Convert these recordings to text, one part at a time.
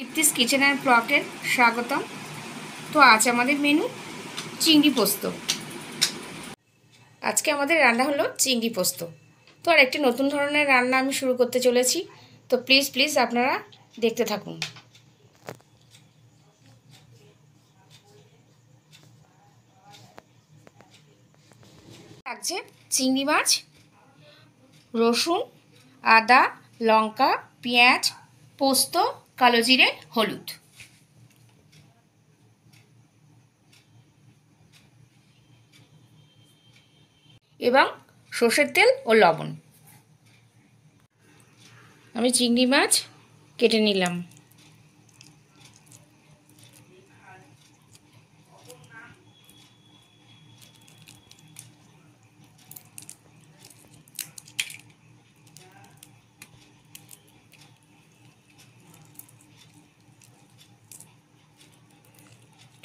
Triptis Kitchen and Vlog এর স্বাগতম। তো আজ আমাদের মেনু চিংড়ি পোস্ত। আজকে আমাদের রান্না হলো চিংড়ি পোস্ত। তো আর একটা নতুন ধরনের রান্না আমি শুরু করতে চলেছি। তো প্লিজ আপনারা দেখতে থাকুন। লাগছে চিংড়ি মাছ, রসুন, আদা, লঙ্কা, পেঁয়াজ, পোস্ত, কালো জিরে, হলুদ। এবং সরষের তেল ও লবণ। আমি চিংড়ি মাছ কেটে নিলাম।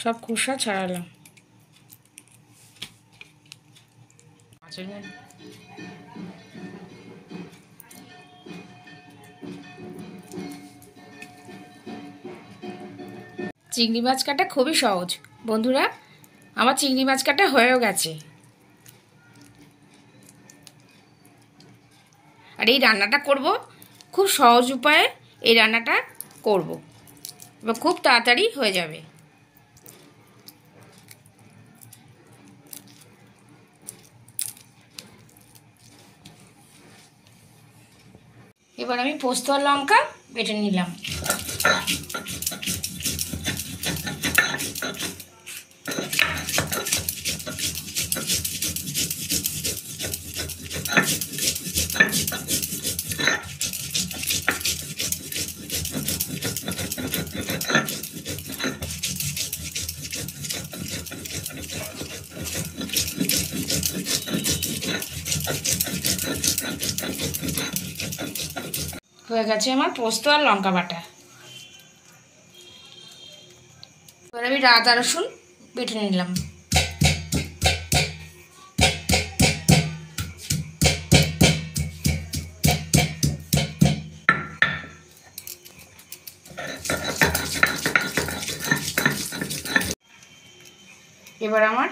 সব খোসা ছাড়ালাম। চিংড়ি মাছ কাটা খুবই সহজ বন্ধুরা। আমার চিংড়ি মাছ কাটা হয়েও গেছে। আর এই রান্নাটা করব, খুব সহজ উপায়ে এই রান্নাটা করব এবং খুব তাড়াতাড়ি হয়ে যাবে। এবার আমি পোস্ত আর লঙ্কা বেটে নিলাম। হয়ে গেছে আমার পোস্ত আর লঙ্কা বাটা। এবার আমি আদা রসুন বেটে নিলাম। এবার আমার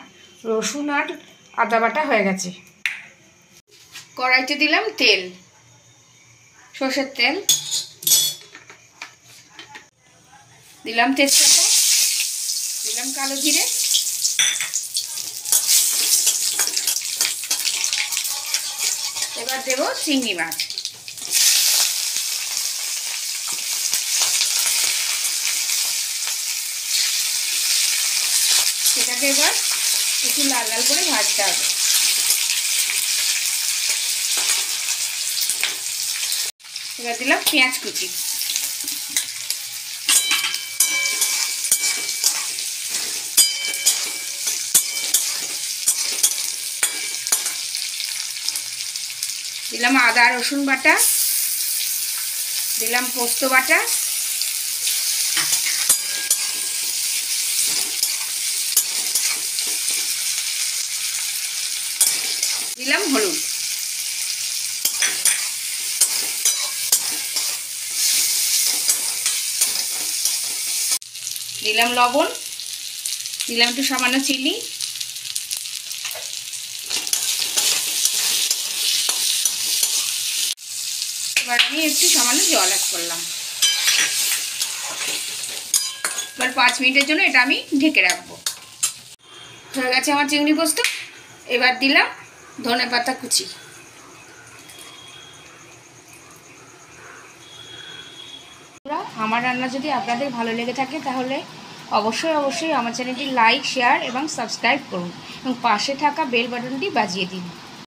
রসুন আর আদা বাটা হয়ে গেছে। কড়াইতে দিলাম তেল, সরষের তেল দিলাম, তেজপাতা দিলাম, কালো জিরে, এবার দেব চিংড়ি মাছ। সেটাকে এবার একটু লাল লাল করে ভাজতে হবে। এবার দিলাম পেঁয়াজ কুচি, দিলাম আদা রসুন বাটা, দিলাম পোস্ত বাটা, দিলাম হলুদ। দিলাম লবণ, দিলাম একটু সামান্য চিনি, এবার আমি একটু সামান্য জল অ্যাড করলাম। এবার 5 মিনিটের জন্য এটা আমি ঢেকে রাখবো। হয়ে গেছে আমার চিংড়ি পোস্ত। এবার দিলাম ধনে পাতা কুচি, আমার রান্না যদি আপনাদের ভালো লেগে থাকে তাহলে অবশ্যই আমার চ্যানেলটি লাইক, শেয়ার এবং সাবস্ক্রাইব করুন এবং পাশে থাকা বেল বাটনটি বাজিয়ে দিন।